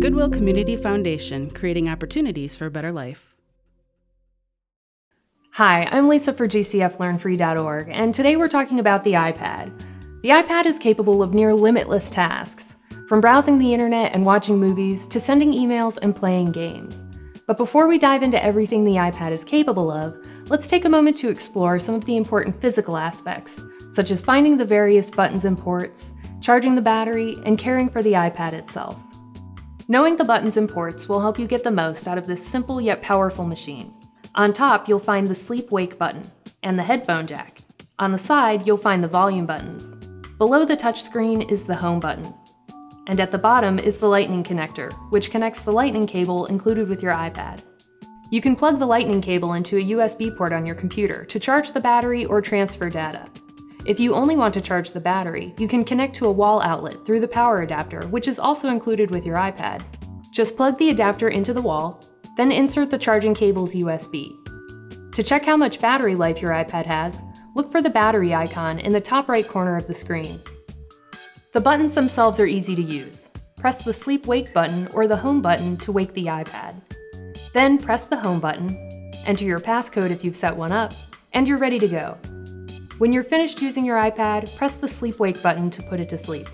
Goodwill Community Foundation, creating opportunities for a better life. Hi, I'm Lisa for GCFLearnFree.org, and today we're talking about the iPad. The iPad is capable of near limitless tasks, from browsing the internet and watching movies to sending emails and playing games. But before we dive into everything the iPad is capable of, let's take a moment to explore some of the important physical aspects, such as finding the various buttons and ports, charging the battery, and caring for the iPad itself. Knowing the buttons and ports will help you get the most out of this simple yet powerful machine. On top, you'll find the sleep-wake button and the headphone jack. On the side, you'll find the volume buttons. Below the touchscreen is the home button. And at the bottom is the lightning connector, which connects the lightning cable included with your iPad. You can plug the lightning cable into a USB port on your computer to charge the battery or transfer data. If you only want to charge the battery, you can connect to a wall outlet through the power adapter, which is also included with your iPad. Just plug the adapter into the wall, then insert the charging cable's USB. To check how much battery life your iPad has, look for the battery icon in the top right corner of the screen. The buttons themselves are easy to use. Press the sleep-wake button or the home button to wake the iPad. Then press the home button, enter your passcode if you've set one up, and you're ready to go. When you're finished using your iPad, press the sleep-wake button to put it to sleep.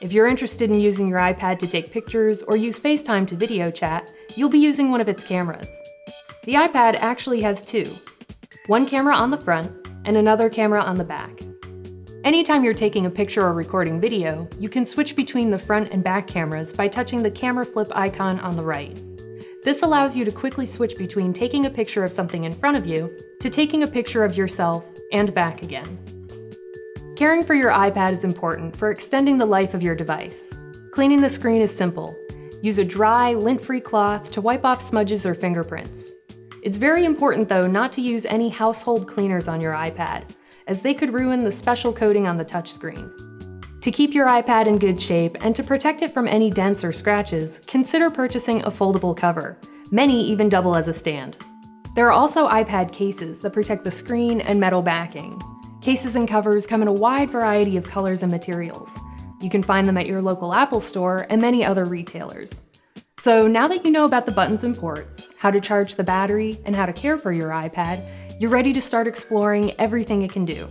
If you're interested in using your iPad to take pictures or use FaceTime to video chat, you'll be using one of its cameras. The iPad actually has two, one camera on the front and another camera on the back. Anytime you're taking a picture or recording video, you can switch between the front and back cameras by touching the camera flip icon on the right. This allows you to quickly switch between taking a picture of something in front of you to taking a picture of yourself and back again. Caring for your iPad is important for extending the life of your device. Cleaning the screen is simple. Use a dry, lint-free cloth to wipe off smudges or fingerprints. It's very important, though, not to use any household cleaners on your iPad, as they could ruin the special coating on the touchscreen. To keep your iPad in good shape and to protect it from any dents or scratches, consider purchasing a foldable cover. Many even double as a stand. There are also iPad cases that protect the screen and metal backing. Cases and covers come in a wide variety of colors and materials. You can find them at your local Apple Store and many other retailers. So now that you know about the buttons and ports, how to charge the battery, and how to care for your iPad, you're ready to start exploring everything it can do.